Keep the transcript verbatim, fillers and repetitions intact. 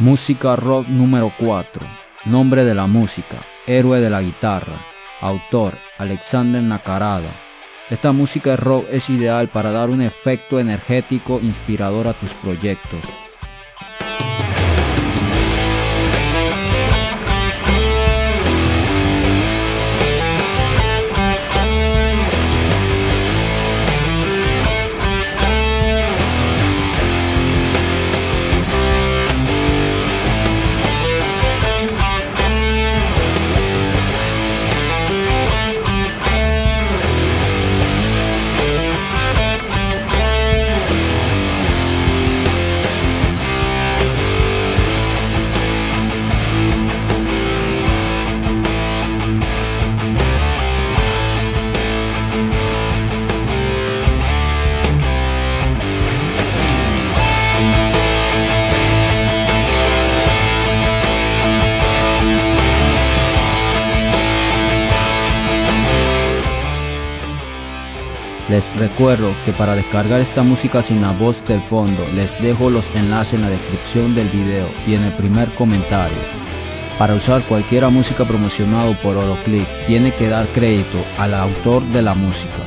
Música rock número cuatro. Nombre de la música: Héroe de la guitarra. Autor: Alexander Nakarada. Esta música rock es ideal para dar un efecto energético inspirador a tus proyectos. Les recuerdo que para descargar esta música sin la voz del fondo, les dejo los enlaces en la descripción del video y en el primer comentario. Para usar cualquier música promocionado por Oroclick, tiene que dar crédito al autor de la música.